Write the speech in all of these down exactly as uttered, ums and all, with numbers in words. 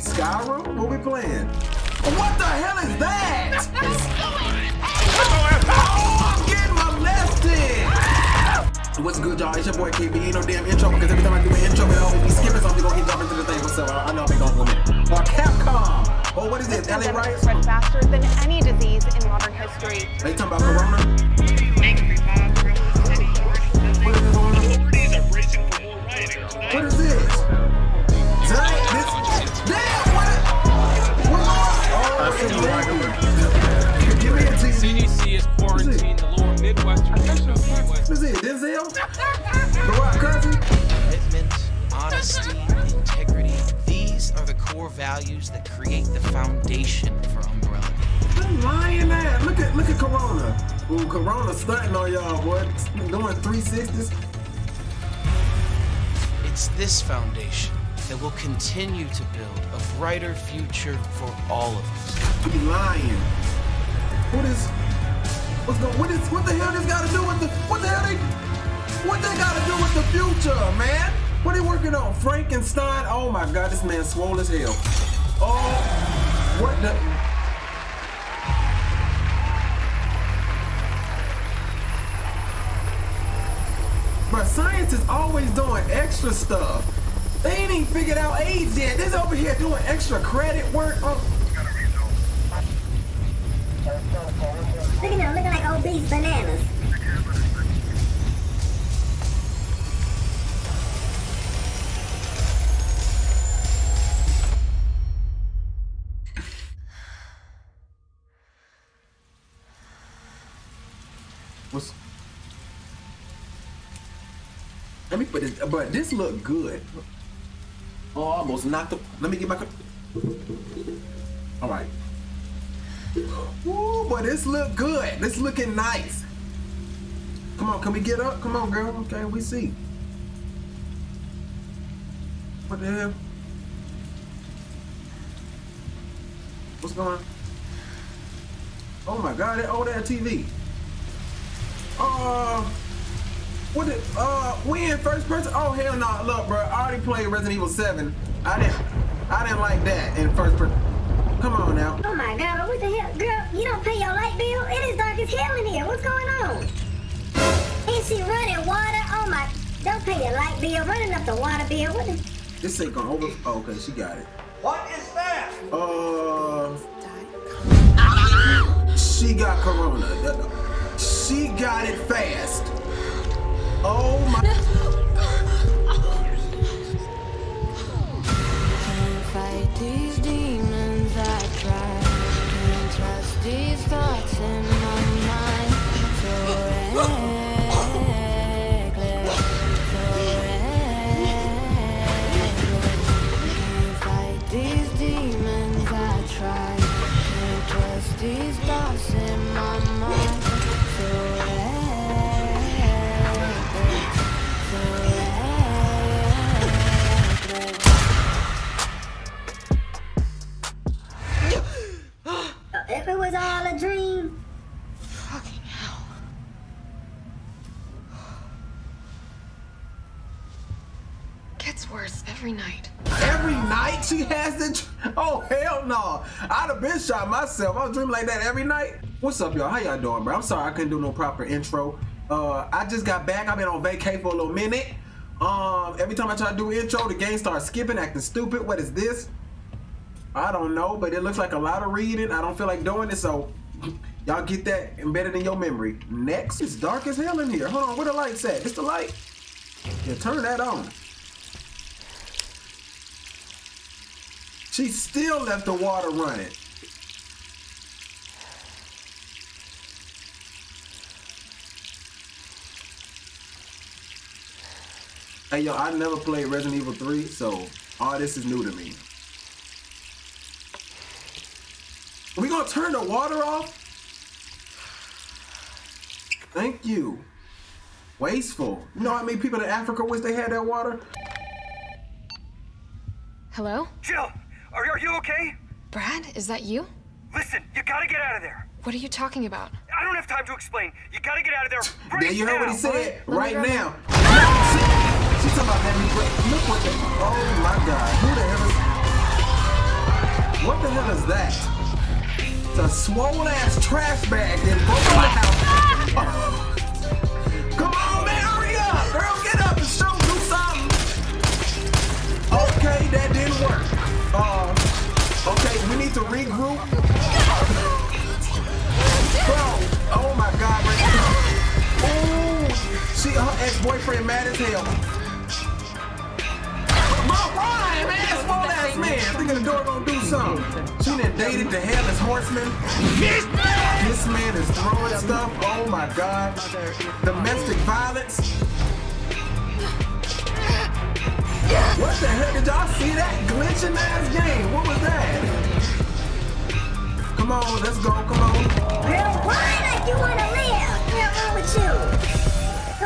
Skyrim? What we playing? What the hell is that? Oh, I'm getting molested! What's good, y'all? It's your boy K B. Ain't no damn intro, because every time I do an intro, it always be skipping something. Gonna get jumping to the thing myself. I know I've been going for a minute. Or Capcom! Or what is this? L A. Rice? Spread faster than any disease in modern history. They talking about Corona? What is this? Tonight, this damn what? What? Oh, it's give me a team. C D C is quarantined the lower Midwestern region of the Midwest. What is it? Denzel? The Rock Country? Commitment, honesty, integrity. These are the core values that create the foundation for Umbrella. I'm lying at. Look at look at Corona. Ooh, Corona stunting on y'all, boy. Doing three sixties. It's this foundation that will continue to build a brighter future for all of us. You be lying. What is, what's going, what is, what the hell this got to do with the, what the hell they, what they got to do with the future, man? What are they working on? Frankenstein? Oh my God, this man swole as hell. Oh, what the? But science is always doing extra stuff. They ain't even figured out AIDS yet. They're over here doing extra credit work. Oh. Look at them looking like obese bananas. What's Let me put this, but this look good. Oh, almost knocked the, let me get my, all right. Ooh, but this look good. This looking nice. Come on, can we get up? Come on, girl. Okay, we see. What the hell? What's going on? Oh my God, that old ass T V. Oh. Uh, What the, uh, we in first person? Oh, hell no, nah. Look, bro, I already played Resident Evil seven. I didn't, I didn't like that in first person. Come on now. Oh my God, what the hell? Girl, you don't pay your light bill? It is dark as hell in here. What's going on? Ain't she running water? Oh my, don't pay your light bill. Running up the water bill, what the? This ain't gonna over, oh, okay, she got it. What is that? Uh, she got Corona. She got it fast. Oh my! Can't fight these demons I try. Can't trust these thoughts in my mind. So reckless, so reckless. Can't fight these demons I try. Can't trust these thoughts in my mind. So reckless. If it was all a dream. Fucking hell. Gets worse every night. Every night she has the. Oh hell no! I'd have been shot myself. I was dreaming like that every night. What's up, y'all? How y'all doing, bro? I'm sorry I couldn't do no proper intro. Uh, I just got back. I've been on vacay for a little minute. Um, every time I try to do intro, the game starts skipping, acting stupid. What is this? I don't know, but it looks like a lot of reading. I don't feel like doing it, so y'all get that embedded in your memory. Next, it's dark as hell in here. Hold on, where the light's at? It's the light. Yeah, turn that on. She still left the water running. Hey, yo, I never played Resident Evil three, so all this is new to me. We gonna turn the water off? Thank you. Wasteful. You know how many people in Africa wish they had that water? Hello? Jill, are, are you okay? Brad, is that you? Listen, you gotta get out of there. What are you talking about? I don't have time to explain. You gotta get out of there right now. Yeah, you heard what he said. Right now. She's talking about that. Look what the, oh my God. Who the hell is... hell is that? It's a swole ass trash bag that broke my house. Come on, man, hurry up, girl, get up and show do something. Okay, that didn't work. Uh, okay, we need to regroup. Bro, oh my God, right now. Ooh, she, her ex-boyfriend mad as hell. Why, man? That's one ass man. Thinking the door gonna do something. She done dated the hell as horseman. This man is throwing stuff. Oh my God. Domestic violence. What the heck? Did y'all see that glitching ass game? What was that? Come on, let's go. Come on. Girl, why like you wanna live? What's wrong with you?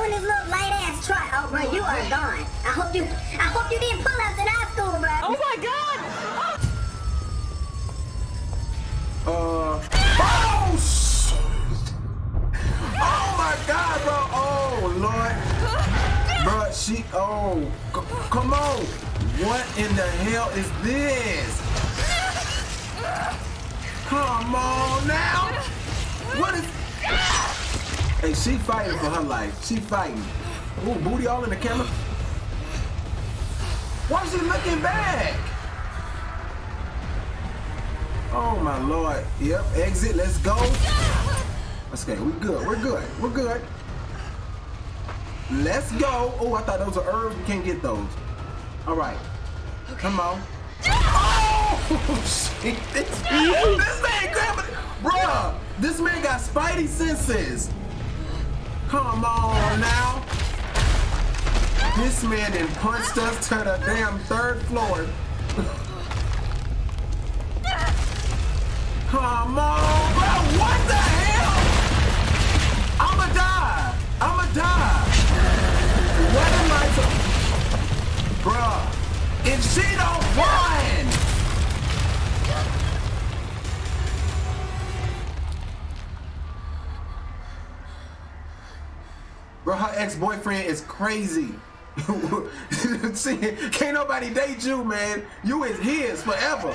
Doing this little light ass try. Oh, bro, you are gone. I hope you. I hope you didn't pull us in high school, bro. Oh my God! Oh. Uh. Oh shit! Oh my God, bro! Oh Lord, bro, she. Oh, c come on! What in the hell is this? Come on now! What is? Hey, she fighting for her life. She fighting. Ooh, booty all in the camera. Why is she looking back? Oh my Lord. Yep, exit, let's go. Okay, we're good, we're good, we're good. Let's go. Oh, I thought those were herbs, we can't get those. All right, okay. Come on. Oh, shit, this, this man grabbing it. Bruh, this man got spidey senses. Come on now. This man then punched us to the damn third floor. Come on, bro, what the hell? I'ma die, I'ma die. What am I to... Bruh, if she don't run. Bro, her ex-boyfriend is crazy. See, can't nobody date you, man. You is his forever.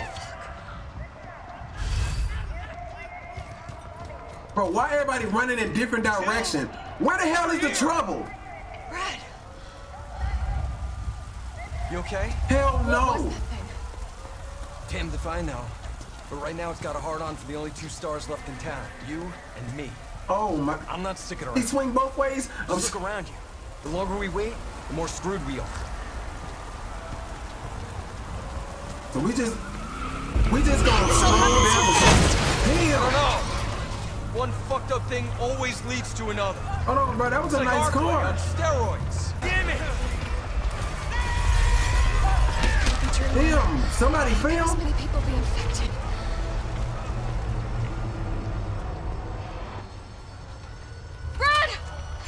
Bro, why everybody running in different direction? Where the hell is the trouble? Brad. You okay? Hell no. Damned if I know. But right now it's got a hard on for the only two stars left in town. You and me. Oh my. I'm not sticking around. He swing both ways. I'm Just look around you. The longer we wait, the more screwed we are. So we just, we just gonna slow down. Damn. I don't know. One fucked up thing always leads to another. Hold on, bro. That was it's a like nice car. On steroids. Damn it. Damn. Somebody failed. Many people be infected. Run!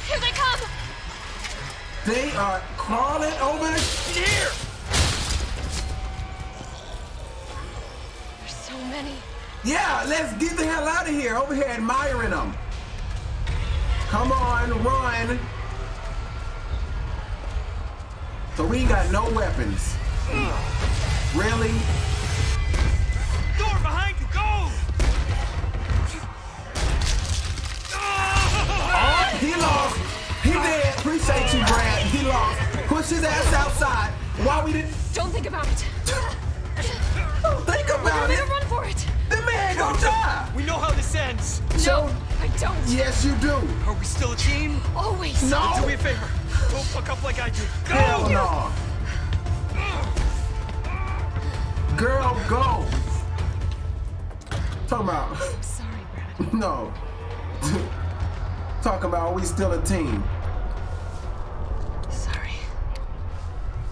Here they come. They are crawling over here! There's so many. Yeah, let's get the hell out of here. Over here admiring them. Come on, run. So we ain't got no weapons. Mm. Really? Door behind you, go! Oh, he lost. He did. Appreciate you, Brad. He lost. Push his ass outside. Why we didn't? Don't think about it. Don't think about it. We're gonna run for it. The man gonna die. We know how this ends. No, so, I don't. Yes, you do. Are we still a team? Always. No. Do me a favor. Don't fuck up like I do. Go. Hell no. Girl, go. Talking about. I'm sorry, Brad. No. Talking about we still a team.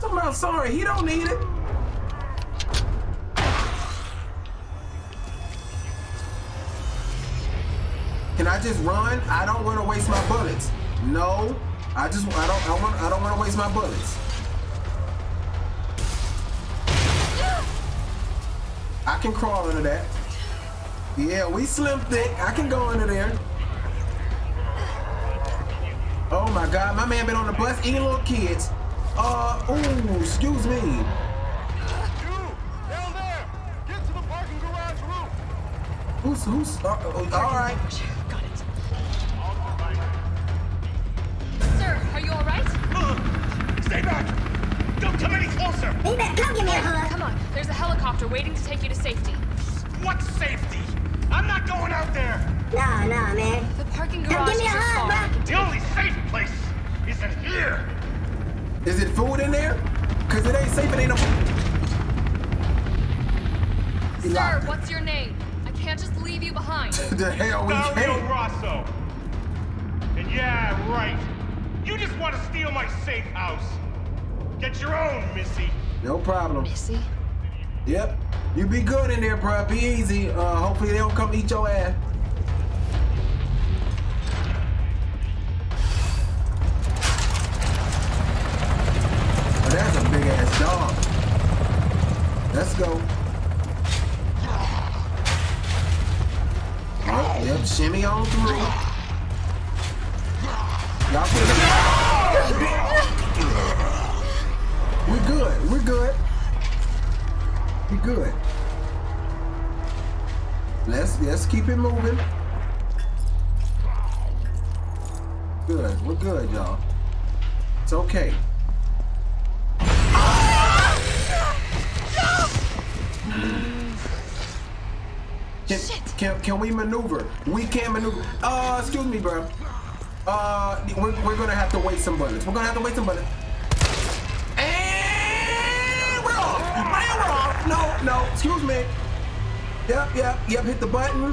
I'm not sorry, he don't need it. Can I just run? I don't want to waste my bullets. No, I just I don't I want I don't want to waste my bullets. I can crawl under that. Yeah, we slim thick. I can go under there. Oh my God, my man been on the bus eating little kids. Uh, ooh, excuse me. You, down there! Get to the parking garage Who's, who's? Uh, oh, all right. Got it. Sir, are you all right? Uh, stay back. Don't come any closer. Stay back. Come, give me a hug. Come on. There's a helicopter waiting to take you to safety. What safety? I'm not going out there. Nah, nah, man. The parking garage. Come give me a hug, bro. The only safe place isn't here. Is it food in there? Cause it ain't safe. It ain't no. Sir, what's your name? I can't just leave you behind. The hell we can't. Rosso. And yeah, right. You just want to steal my safe house. Get your own, Missy. No problem. Missy? Yep. You be good in there, bro. Be easy. Uh, hopefully they don't come eat your ass. Oh, that's a big ass dog. Let's go. Oh, yep, shimmy on through. Y'all feel it? We're good, we're good. We're good. Let's, let's keep it moving. Good, we're good, y'all. It's okay. Can, can, can we maneuver? We can maneuver. Uh, excuse me, bro. Uh, we're, we're gonna have to wait some bullets. We're gonna have to wait some bullets. And we're off. Man, we're off. No, no. Excuse me. Yep, yep, yep. Hit the button.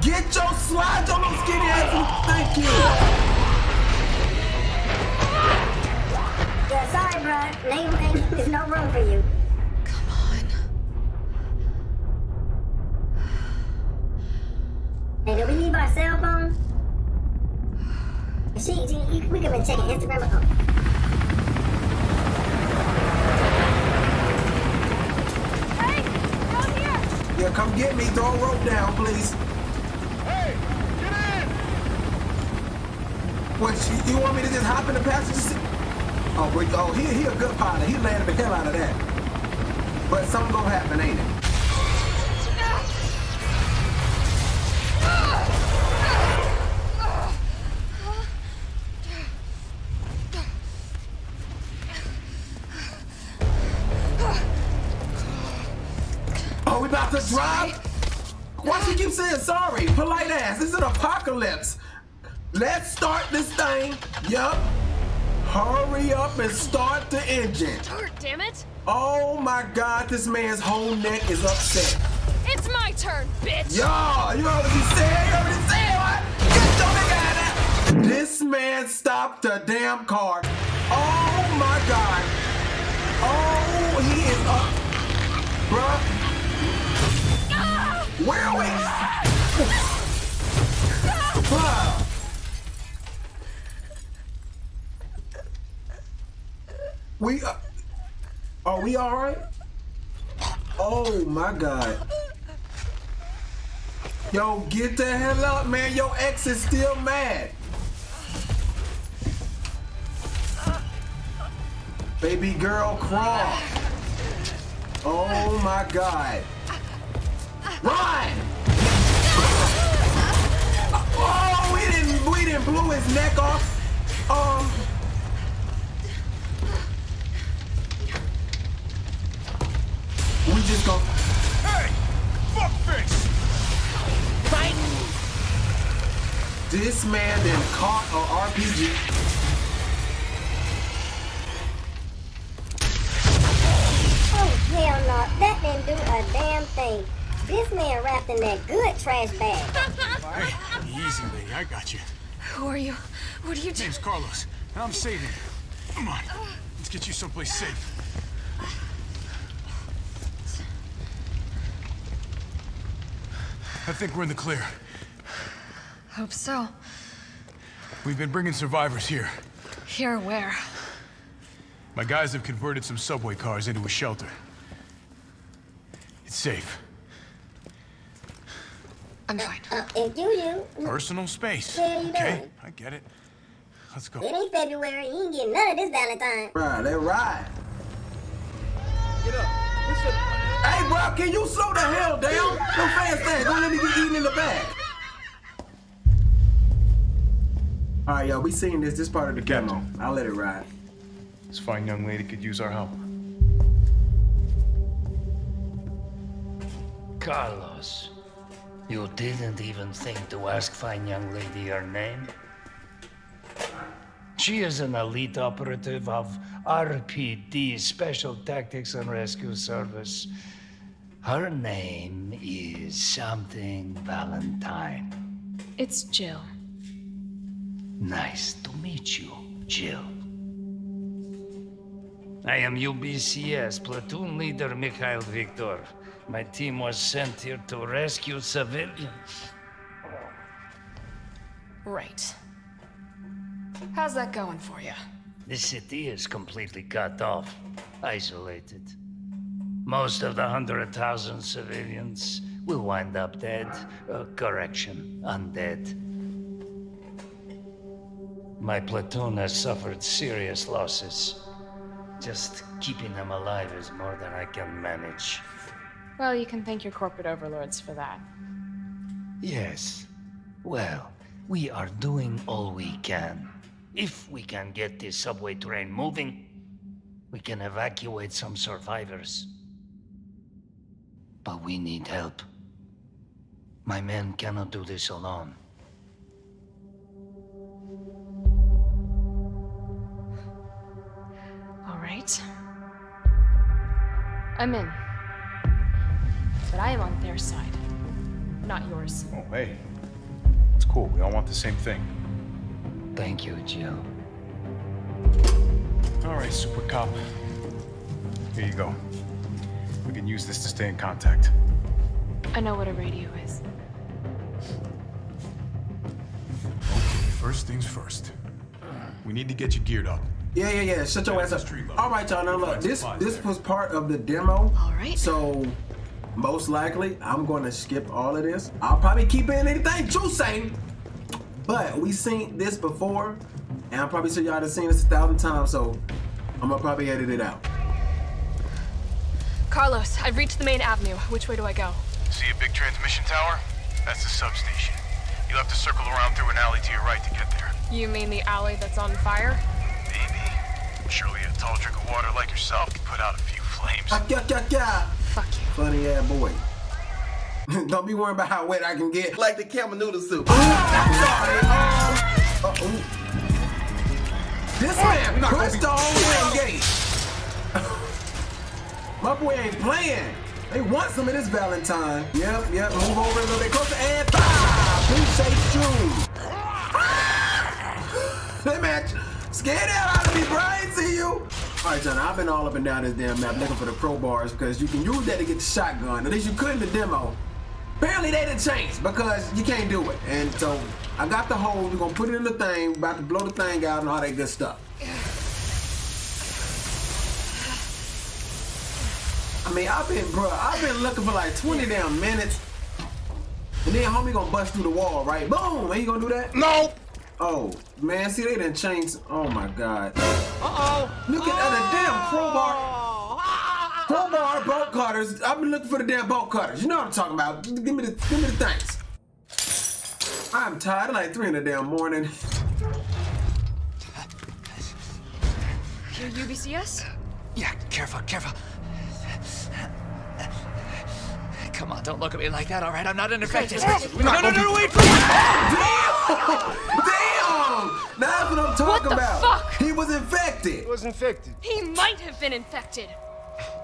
Get your slides on those skinny asses. Thank you. Yeah, sorry, bro. There's no room for you. Hey, do we leave our cell phone? She, she, we could have been checking Instagram. Hey, come here! Yeah, come get me. Throw a rope down, please. Hey, get in! What, you, you want me to just hop in the passenger seat? Oh, but, oh, he, he a good pilot. He landed the hell out of that. But something gonna happen, ain't it? Drive? Why she keep saying sorry? Polite ass. It's an apocalypse. Let's start this thing. Yup. Hurry up and start the engine. Start, damn it. Oh my God, this man's whole neck is upset. It's my turn, bitch. Y'all, you already said, you already said what? Get your nigga out of there. This man stopped the damn car. Oh my God. Oh, he is up. Bruh. Where are we? Wow. We uh, are we all right? Oh my God! Yo, get the hell up, man! Your ex is still mad. Baby girl, crawl. Oh my God. Run! Oh, we didn't, we didn't blew his neck off. Um. We just go. Hey, fuckface! Fight! This man then caught an R P G. Oh hell no! That didn't do a damn thing. This man wrapped in that good trash bag. Hey, easy, lady. I got you. Who are you? What are you doing? My name's Carlos, and I'm saving you. Come on. Let's get you someplace safe. I think we're in the clear. Hope so. We've been bringing survivors here. Here where? My guys have converted some subway cars into a shelter. It's safe. I'm fine. Uh, uh, if you, you. Personal space. Okay, I get it. Let's go. It ain't February. You ain't getting none of this Valentine. Bruh, that ride. Get up. Hey, bruh, Doc, can you slow the hell down? Go fast, fast. Don't let me get eaten in the back. All right, y'all, we seen this. This part of the demo. I'll let it ride. This fine young lady could use our help. Carlos, you didn't even think to ask fine young lady her name? She is an elite operative of R P D, Special Tactics and Rescue Service. Her name is something Valentine. It's Jill. Nice to meet you, Jill. I am U B C S Platoon Leader Mikhail Victor. My team was sent here to rescue civilians. Right. How's that going for you? This city is completely cut off, isolated. Most of the hundred thousand civilians will wind up dead. Uh, correction, undead. My platoon has suffered serious losses. Just keeping them alive is more than I can manage. Well, you can thank your corporate overlords for that. Yes. Well, we are doing all we can. If we can get this subway train moving, we can evacuate some survivors. But we need help. My men cannot do this alone. All right. I'm in. But I am on their side, not yours. Oh, hey. It's cool. We all want the same thing. Thank you, Jill. All right, Super Cop. Here you go. We can use this to stay in contact. I know what a radio is. Okay, first things first. We need to get you geared up. Yeah, yeah, yeah. Shut your ass up. All right, y'all. Now look, this this was part of the demo. All right. So. Most likely, I'm going to skip all of this. I'll probably keep in anything juicing, but we seen this before, and I'm probably sure y'all have seen this a thousand times, so I'm going to probably edit it out. Carlos, I've reached the main avenue. Which way do I go? See a big transmission tower? That's the substation. You'll have to circle around through an alley to your right to get there. You mean the alley that's on fire? Maybe. Surely a tall drink of water like yourself can put out a few flames. Yeah, yeah, yeah. Fuck you. Funny ass boy. Don't be worried about how wet I can get. Like the camel noodle soup. Ooh, I'm sorry. Uh, uh, ooh. This oh, man pushed the whole gate. My boy ain't playing. They want some of this Valentine. Yep, yep. Move over a little bit closer and five. Appreciate you. That match. Scared the hell out of me, bro. I ain't see you. Alright, John, I've been all up and down this damn map looking for the crowbars because you can use that to get the shotgun. At least you could in the demo. Apparently they didn't change because you can't do it. And so I got the hole, we're gonna put it in the thing, we're about to blow the thing out and all that good stuff. I mean, I've been, bro, I've been looking for like twenty damn minutes. And then homie gonna bust through the wall, right? Boom! Ain't you gonna do that? No! Oh, man, see, they done changed. Oh, my God. Uh-oh. Look at that damn crowbar. Crowbar, bolt cutters. I've been looking for the damn bolt cutters. You know what I'm talking about. Give me the, give me the thanks. I'm tired. It's like three in the damn morning. You're U B C S? Yeah, careful, careful. Come on, don't look at me like that, all right? I'm not infected. No, no, no, no, wait for me! Damn! Damn! That's what I'm talking about. What the fuck? He was infected. He was infected. He might have been infected.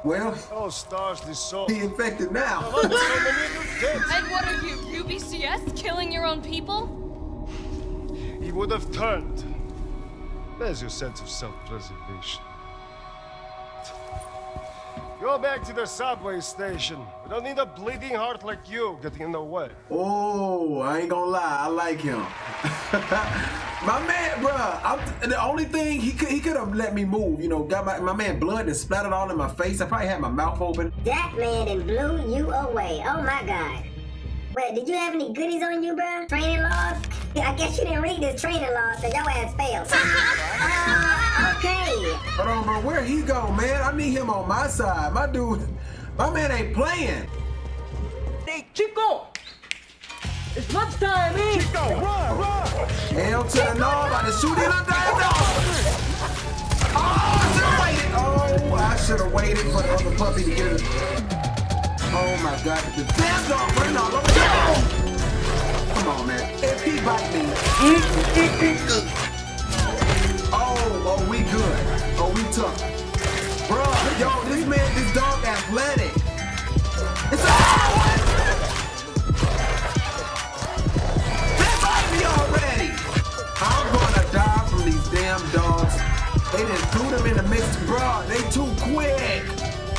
Well, oh, stars, this soul. He infected now. And what are you, U B C S, killing your own people? He would have turned. There's your sense of self-preservation. Go back to the subway station. We don't need a bleeding heart like you getting in the way. Oh, I ain't gonna lie, I like him. My man, bruh, I'm, the only thing, he could he could have let me move, you know, got my, my man blood and splattered all in my face. I probably had my mouth open. That man done blew you away, oh my God. Wait, did you have any goodies on you, bruh? Training laws? I guess you didn't read this training laws, so your ass failed. uh, Okay. Hold on, bro. Where he go, man? I need him on my side. My dude, My man ain't playing. Hey, Chico! It's lunchtime, eh? Chico, run, run! Hell to the knob, I just shoot it under the knob! Oh, I should have waited. Oh, I should have waited for the other puppy to get it. Oh my God, the damn dog running all over the— Come on, man. If he bite me. Oh, oh, we good. Oh, we tough. Bruh, yo, this man, this dog athletic. It's a— They done threw them in the mix, bro. They too quick.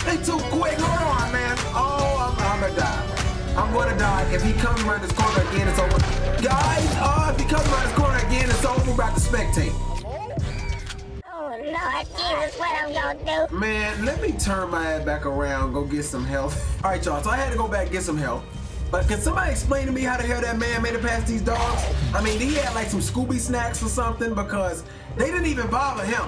They too quick. Hold on, man. Oh, I'm, I'm gonna die. I'm gonna die. If he comes around this corner again, it's over. Guys, oh, if he comes around this corner again, it's over. We're about to spectate. Oh, Lord Jesus, what I'm gonna do? Man, let me turn my head back around, go get some help. All right, y'all, so I had to go back and get some help. But can somebody explain to me how the hell that man made it past these dogs? I mean, he had like some Scooby snacks or something, because they didn't even bother him.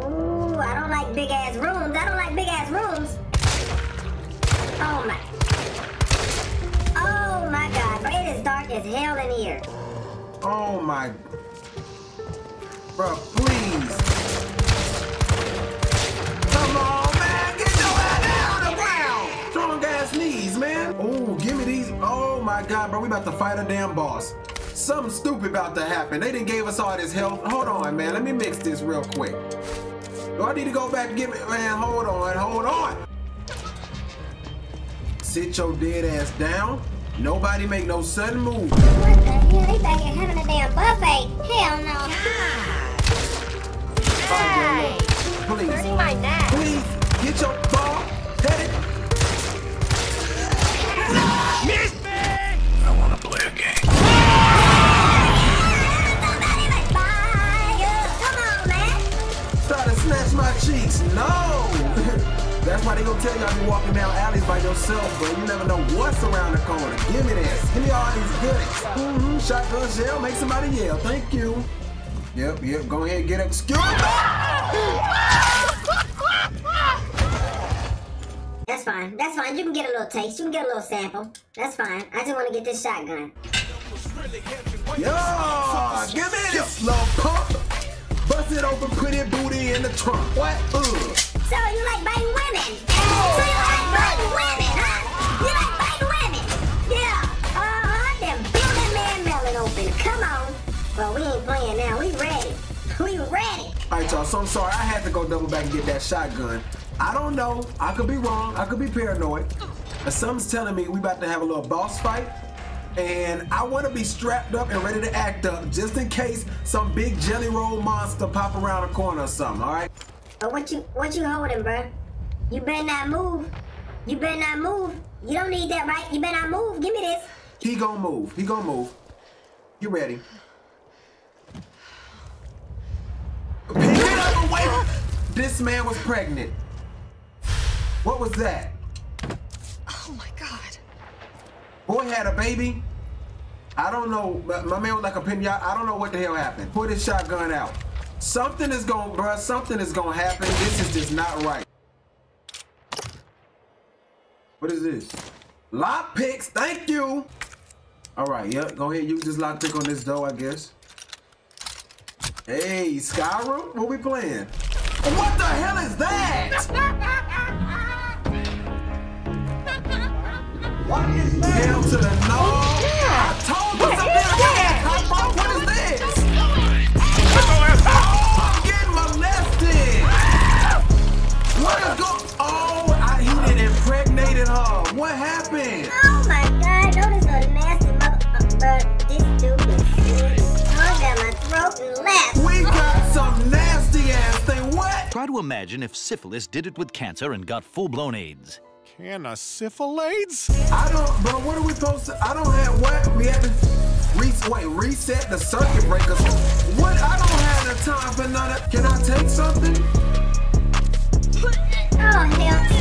Ooh, I don't like big ass rooms. I don't like big ass rooms. Oh my. Oh my God, bro, it is dark as hell in here. Oh my. Bro, please. Come on. Knees, man. Oh, give me these. Oh my God, bro, we about to fight a damn boss. Something stupid about to happen. They done gave us all this health. Hold on, man, let me mix this real quick. Do I need to go back and give it? Man, hold on, hold on. Sit your dead ass down. Nobody make no sudden move. What the hell? They thought you're having a damn buffet. Hell no. Hey. Oh, please. Dirty my dad. Please, get your ball headed. I want to play a game. Come on, man. Try to snatch my cheeks. No. That's why they gonna tell y'all you walking down alleys by yourself, but you never know what's around the corner. Give me this. Give me all these goodies. Mm-hmm. Shotgun shell. Make somebody yell. Thank you. Yep, yep. Go ahead and get excuse me. That's fine. That's fine. You can get a little taste. You can get a little sample. That's fine. I just want to get this shotgun. Yo! Give me this little pump. Bust it open. Put your booty in the trunk. What? Ugh. So you like biting women? So you like biting women, huh? You like biting women? Yeah. Uh-huh. That building man melon open. Come on. Well, we ain't playing now. We ready. We ready. All right, y'all. So I'm sorry. I had to go double back and get that shotgun. I don't know. I could be wrong. I could be paranoid. But something's telling me we about to have a little boss fight. And I want to be strapped up and ready to act up just in case some big jelly roll monster pop around the corner or something, all right? But what you, what you holding, bruh? You better not move. You better not move. You don't need that, right? You better not move. Give me this. He gonna move. He gonna move. You ready? Pick it up away. This man was pregnant. What was that? Oh my God. Boy had a baby. I don't know. My man was like a pinata. I don't know what the hell happened. Pull this shotgun out. Something is going, bruh. Something is going to happen. This is just not right. What is this? Lock picks. Thank you. All right. Yep. Yeah, go ahead. Use this lock pick on this dough, I guess. Hey, Skyrim. What we playing? What the hell is that? What is that? Hell to the no! I told you something about that! What is this? Oh, I'm getting molested! What is going on? Oh, I, he did impregnated her. What happened? Oh my God, those are nasty motherfuckers. This dude is hung down my throat and left. We got some nasty ass thing. What? Try to imagine if syphilis did it with cancer and got full-blown AIDS. And a syphilades? I don't, bro, what are we supposed to, I don't have what? We have to, re, wait, reset the circuit breaker. What? I don't have the time for none of, can I take something? Oh, hell,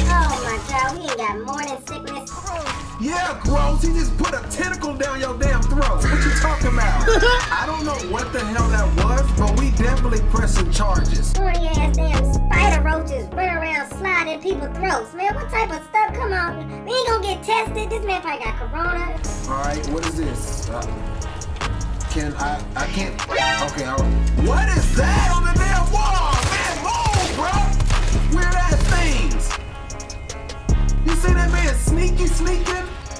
oh my God, we ain't got morning sickness. Yeah, gross. He just put a tentacle down your damn throat. What you talking about? I don't know what the hell that was, but we definitely pressing charges. Horny ass damn spider roaches run around sliding people's throats, man. What type of stuff? Come on, we ain't gonna get tested. This man probably got Corona. All right, what is this? Uh, can I? I can't. Okay, all right. What is that on the damn wall? Man, move, bro. Weird ass things. You see that man sneaky sneaking?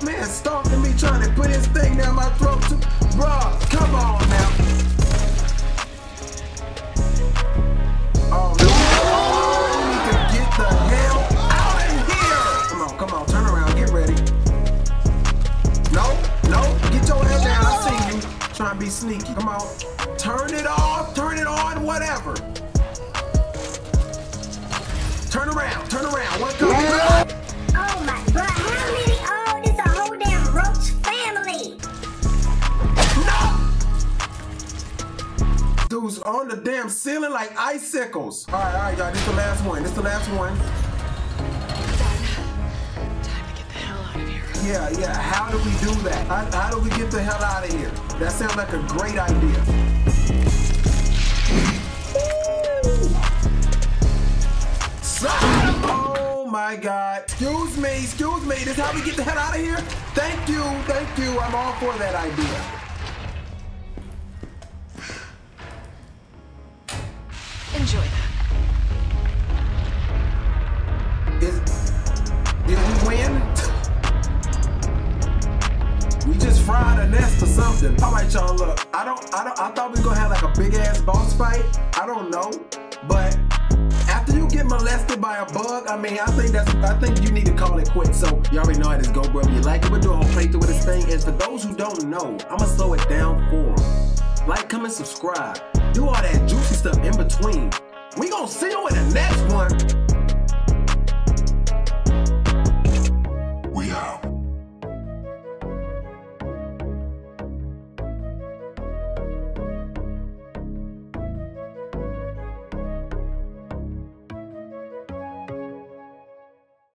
Man stalking me, trying to put his thing down my throat too. Bruh, come on now. Oh, no. Oh, we need to get the hell out of here. Come on, come on, turn around, get ready. No, no, get your head down, I see you. Trying to be sneaky, come on. Turn it off, turn it on, whatever. Turn around, turn around, what comes up? Oh my god, how many? Oh, this a whole damn roach family! No! Dude's on the damn ceiling like icicles. Alright, alright, y'all, this the last one. This the last one. Done. Time to get the hell out of here. Yeah, yeah, how do we do that? How, how do we get the hell out of here? That sounds like a great idea. Stop! My God. Excuse me, excuse me. This is how we get the hell out of here? Thank you, thank you. I'm all for that idea. Enjoy that. Is, did we win? We just fried a nest or something. All right, y'all, look. I don't, I don't, I thought we were gonna have like a big ass boss fight. I don't know, but after you get molested by a bug, I mean, I think that's, I think you need to call it quits. So you already know how this go, bro. If you like it, we'll do a whole playthrough with this thing. And for those who don't know, I'ma slow it down for them. Like, comment, subscribe. Do all that juicy stuff in between. We gonna see you in the next one.